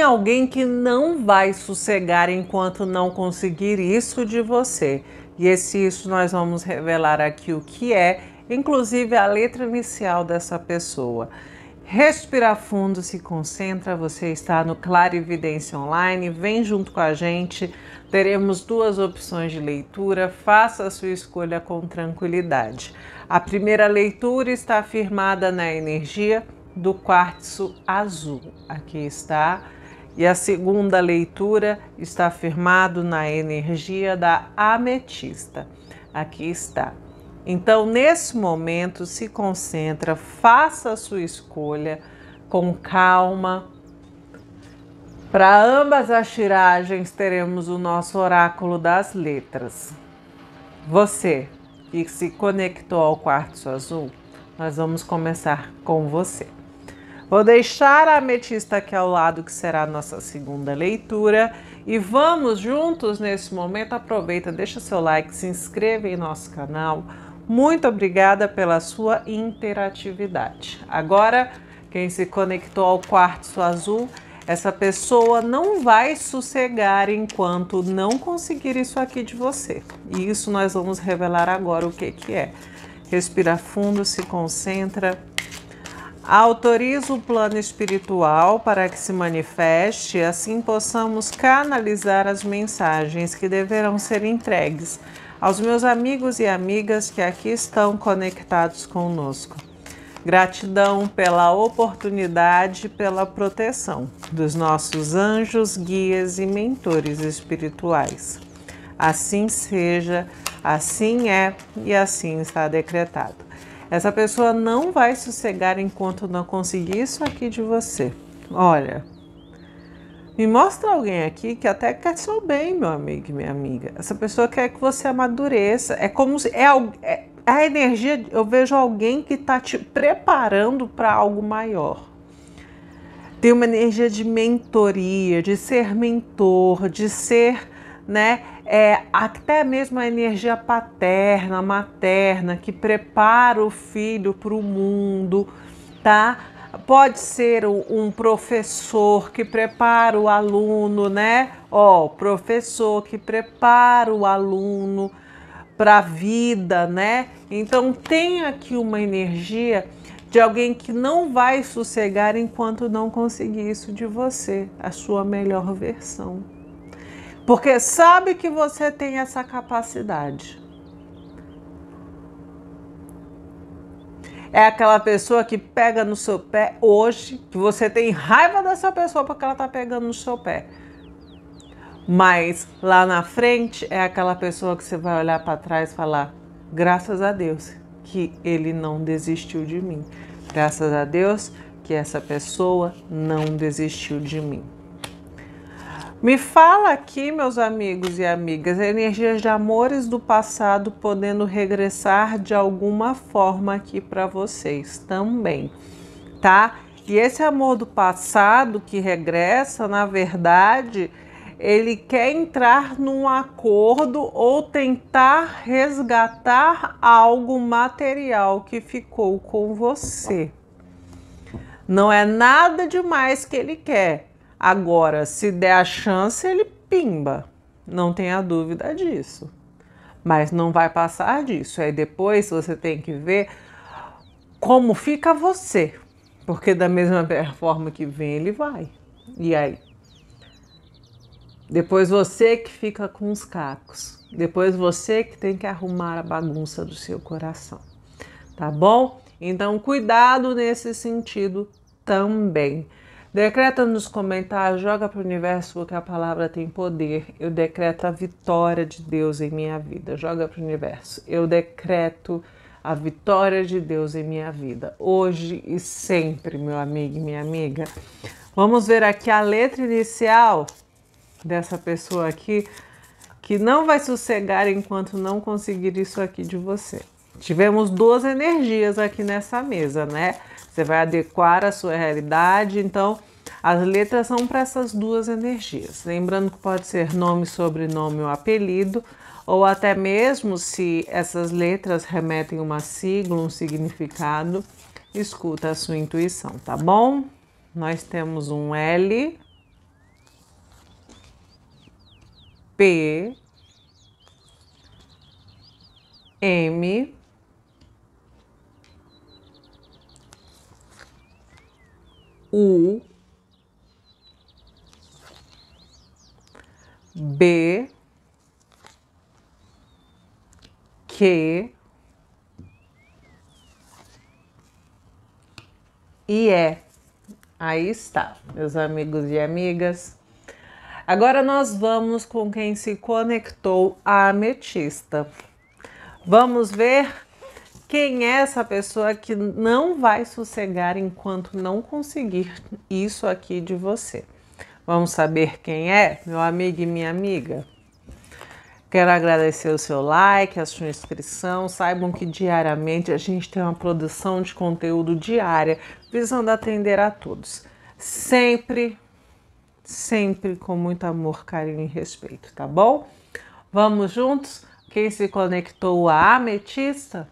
tem alguém que não vai sossegar enquanto não conseguir isso de você. E esse isso nós vamos revelar aqui o que é, inclusive a letra inicial dessa pessoa. Respira fundo, se concentra, você está no Clarividência Online, vem junto com a gente, teremos duas opções de leitura, faça a sua escolha com tranquilidade. A primeira leitura está firmada na energia do quartzo azul, aqui está, e a segunda leitura está firmado na energia da ametista, aqui está. Então, nesse momento, se concentra, faça a sua escolha com calma. Para ambas as tiragens, teremos o nosso oráculo das letras. Você que se conectou ao quartzo azul, nós vamos começar com você. Vou deixar a ametista aqui ao lado, que será a nossa segunda leitura. E vamos juntos nesse momento. Aproveita, deixa seu like, se inscreva em nosso canal. Muito obrigada pela sua interatividade. Agora, quem se conectou ao quartzo azul, essa pessoa não vai sossegar enquanto não conseguir isso aqui de você. E isso nós vamos revelar agora o que que é. Respira fundo, se concentra. Autoriza o plano espiritual para que se manifeste, assim possamos canalizar as mensagens que deverão ser entregues aos meus amigos e amigas que aqui estão conectados conosco. Gratidão pela oportunidade e pela proteção dos nossos anjos, guias e mentores espirituais. Assim seja, assim é e assim está decretado. Essa pessoa não vai sossegar enquanto não conseguir isso aqui de você. Olha, me mostra alguém aqui que até quer seu bem, meu amigo e minha amiga. Essa pessoa quer que você amadureça. É como se... É a energia... Eu vejo alguém que está te preparando para algo maior. Tem uma energia de mentoria, de ser mentor, de ser, né? Até mesmo a energia paterna, materna, que prepara o filho para o mundo, tá? Pode ser um professor que prepara o aluno, né? Ó, professor que prepara o aluno para a vida, né? Então tem aqui uma energia de alguém que não vai sossegar enquanto não conseguir isso de você, a sua melhor versão. Porque sabe que você tem essa capacidade. É aquela pessoa que pega no seu pé hoje, que você tem raiva dessa pessoa porque ela tá pegando no seu pé. Mas lá na frente é aquela pessoa que você vai olhar para trás e falar: graças a Deus que ele não desistiu de mim. Graças a Deus que essa pessoa não desistiu de mim. Me fala aqui, meus amigos e amigas, energias de amores do passado podendo regressar de alguma forma aqui para vocês também, tá? E esse amor do passado que regressa, na verdade, ele quer entrar num acordo ou tentar resgatar algo material que ficou com você. Não é nada demais que ele quer. Agora, se der a chance, ele pimba, não tenha dúvida disso. Mas não vai passar disso. Aí depois você tem que ver como fica você. Porque da mesma forma que vem, ele vai. E aí? Depois você que fica com os cacos. Depois você que tem que arrumar a bagunça do seu coração. Tá bom? Então cuidado nesse sentido também. Decreta nos comentários, joga para o universo porque a palavra tem poder. Eu decreto a vitória de Deus em minha vida. Joga para o universo. Eu decreto a vitória de Deus em minha vida. Hoje e sempre, meu amigo e minha amiga. Vamos ver aqui a letra inicial dessa pessoa aqui, que não vai sossegar enquanto não conseguir isso aqui de você. Tivemos duas energias aqui nessa mesa, né? Você vai adequar a sua realidade, então as letras são para essas duas energias. Lembrando que pode ser nome, sobrenome ou apelido, ou até mesmo se essas letras remetem a uma sigla, um significado, escuta a sua intuição, tá bom? Nós temos um L, P, M, U, B, Q e E. Aí está, meus amigos e amigas. Agora nós vamos com quem se conectou a ametista. Vamos ver quem é essa pessoa que não vai sossegar enquanto não conseguir isso aqui de você. Vamos saber quem é, meu amigo e minha amiga? Quero agradecer o seu like, a sua inscrição. Saibam que diariamente a gente tem uma produção de conteúdo diária visando atender a todos. Sempre com muito amor, carinho e respeito, tá bom? Vamos juntos? Quem se conectou à ametista,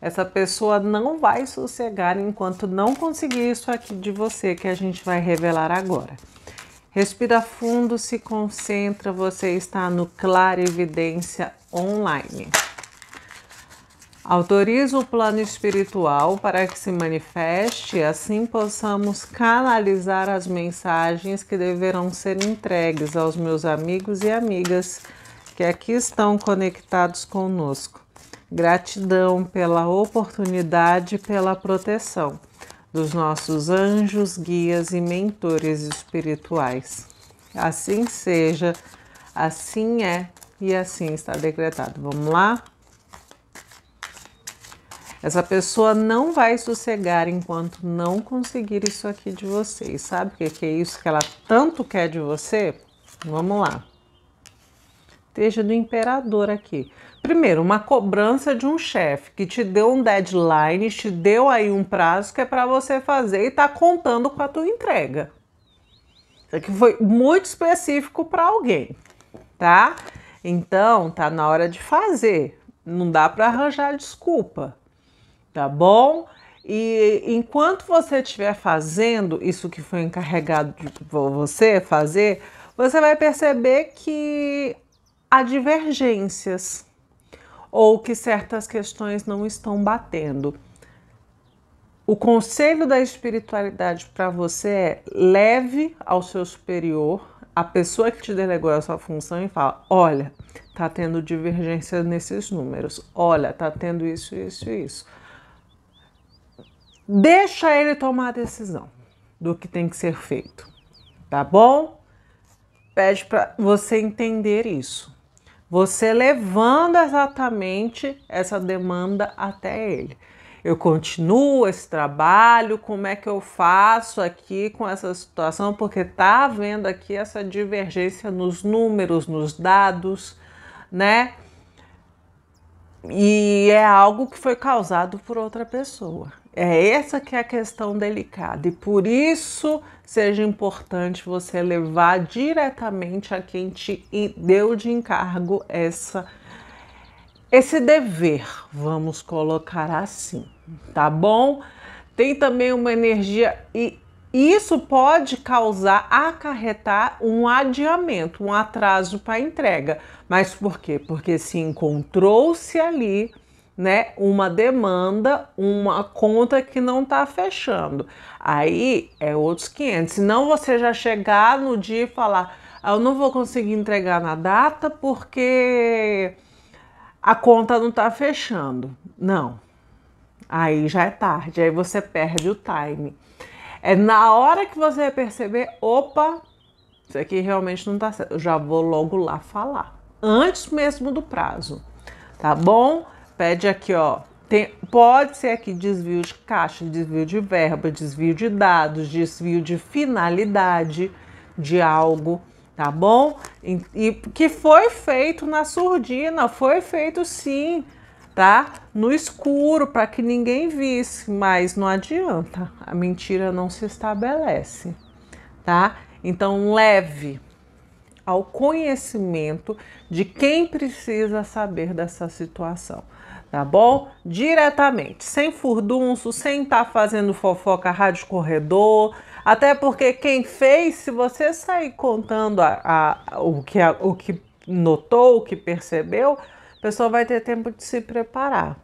essa pessoa não vai sossegar enquanto não conseguir isso aqui de você, que a gente vai revelar agora. Respira fundo, se concentra, você está no Clarividência Online. Autoriza o plano espiritual para que se manifeste, assim possamos canalizar as mensagens que deverão ser entregues aos meus amigos e amigas que aqui estão conectados conosco. Gratidão pela oportunidade e pela proteção dos nossos anjos, guias e mentores espirituais. Assim seja, assim é e assim está decretado. Vamos lá? Essa pessoa não vai sossegar enquanto não conseguir isso aqui de você. E sabe o que é isso que ela tanto quer de você? Vamos lá. Esteja do imperador aqui. Primeiro, uma cobrança de um chefe que te deu um deadline, te deu aí um prazo que é para você fazer e tá contando com a tua entrega. Isso aqui foi muito específico para alguém, tá? Então, tá na hora de fazer. Não dá para arranjar desculpa. Tá bom? E enquanto você estiver fazendo isso que foi encarregado de você fazer, você vai perceber que há divergências ou que certas questões não estão batendo. O conselho da espiritualidade para você é: leve ao seu superior, a pessoa que te delegou essa função, e fala: olha, tá tendo divergência nesses números, olha, tá tendo isso, isso e isso. Deixa ele tomar a decisão do que tem que ser feito, tá bom? Pede para você entender isso. Você levando exatamente essa demanda até ele. Eu continuo esse trabalho, como é que eu faço aqui com essa situação? Porque tá havendo aqui essa divergência nos números, nos dados, né? E é algo que foi causado por outra pessoa. É essa que é a questão delicada, e por isso seja importante você levar diretamente a quem te deu de encargo esse dever, vamos colocar assim, tá bom? Tem também uma energia, e isso pode causar, acarretar um adiamento, um atraso para a entrega. Mas por quê? Porque se encontrou-se ali, né, uma demanda, uma conta que não tá fechando. Aí é outros 500. Senão você já chegar no dia e falar: eu não vou conseguir entregar na data porque a conta não tá fechando. Não. Aí já é tarde, aí você perde o time. É na hora que você perceber: opa, isso aqui realmente não tá certo, eu já vou logo lá falar, antes mesmo do prazo, tá bom? Pede aqui, ó, pode ser aqui desvio de caixa, desvio de verba, desvio de dados, desvio de finalidade de algo, tá bom? E que foi feito na surdina, foi feito sim, tá? No escuro, para que ninguém visse, mas não adianta, a mentira não se estabelece, tá? Então leve ao conhecimento de quem precisa saber dessa situação. Tá bom? Diretamente, sem furdunço, sem estar fazendo fofoca, rádio corredor, até porque quem fez, se você sair contando o que notou, que percebeu, a pessoa vai ter tempo de se preparar,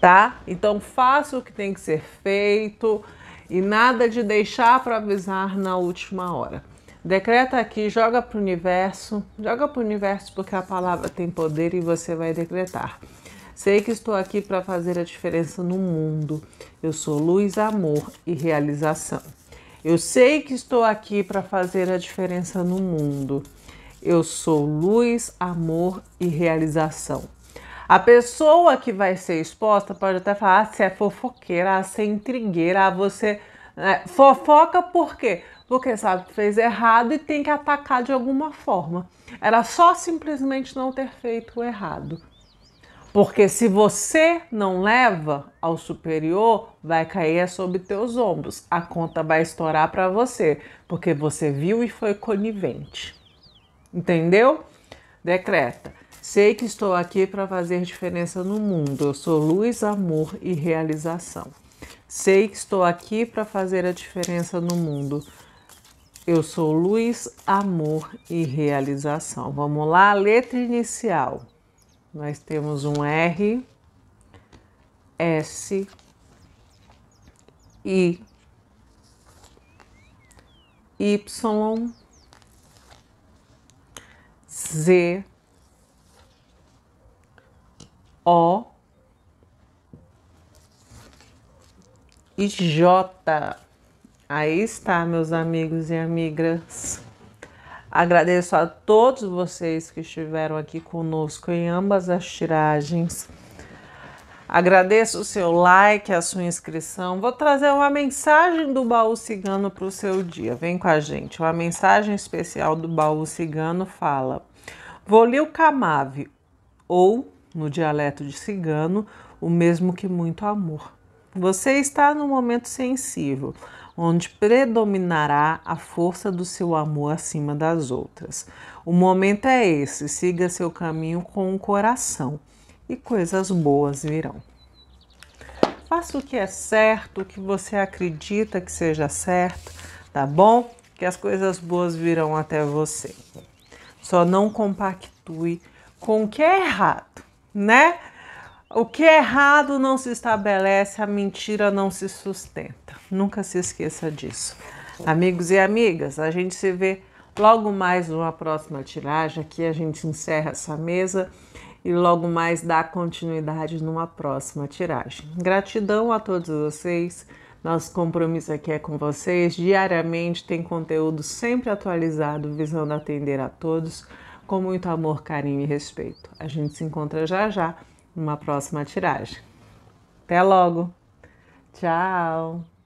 tá? Então faça o que tem que ser feito e nada de deixar para avisar na última hora. Decreta aqui, joga para o universo porque a palavra tem poder e você vai decretar. Sei que estou aqui para fazer a diferença no mundo. Eu sou luz, amor e realização. Eu sei que estou aqui para fazer a diferença no mundo. Eu sou luz, amor e realização. A pessoa que vai ser exposta pode até falar, ah, você é fofoqueira, ah, você é intrigueira, ah, você fofoca por quê? Porque sabe que fez errado e tem que atacar de alguma forma. Era só simplesmente não ter feito o errado. Porque se você não leva ao superior, vai cair sobre teus ombros. A conta vai estourar para você, porque você viu e foi conivente. Entendeu? Decreta. Sei que estou aqui para fazer diferença no mundo. Eu sou luz, amor e realização. Sei que estou aqui para fazer a diferença no mundo. Eu sou luz, amor e realização. Vamos lá, letra inicial. Nós temos um R, S, I, Y, Z, O e J. Aí está, meus amigos e amigas. Agradeço a todos vocês que estiveram aqui conosco em ambas as tiragens. Agradeço o seu like, a sua inscrição. Vou trazer uma mensagem do Baú Cigano para o seu dia. Vem com a gente. Uma mensagem especial do Baú Cigano fala: Voleu Kamav, ou, no dialeto de cigano, o mesmo que muito amor. Você está num momento sensível, onde predominará a força do seu amor acima das outras. O momento é esse, siga seu caminho com o coração e coisas boas virão. Faça o que é certo, o que você acredita que seja certo, tá bom? Que as coisas boas virão até você. Só não compactue com o que é errado, né? O que é errado não se estabelece, a mentira não se sustenta. Nunca se esqueça disso. Amigos e amigas, a gente se vê logo mais numa próxima tiragem. Aqui a gente encerra essa mesa e logo mais dá continuidade numa próxima tiragem. Gratidão a todos vocês. Nosso compromisso aqui é com vocês. Diariamente tem conteúdo sempre atualizado, visando atender a todos com muito amor, carinho e respeito. A gente se encontra já já. Uma próxima tiragem. Até logo. Tchau.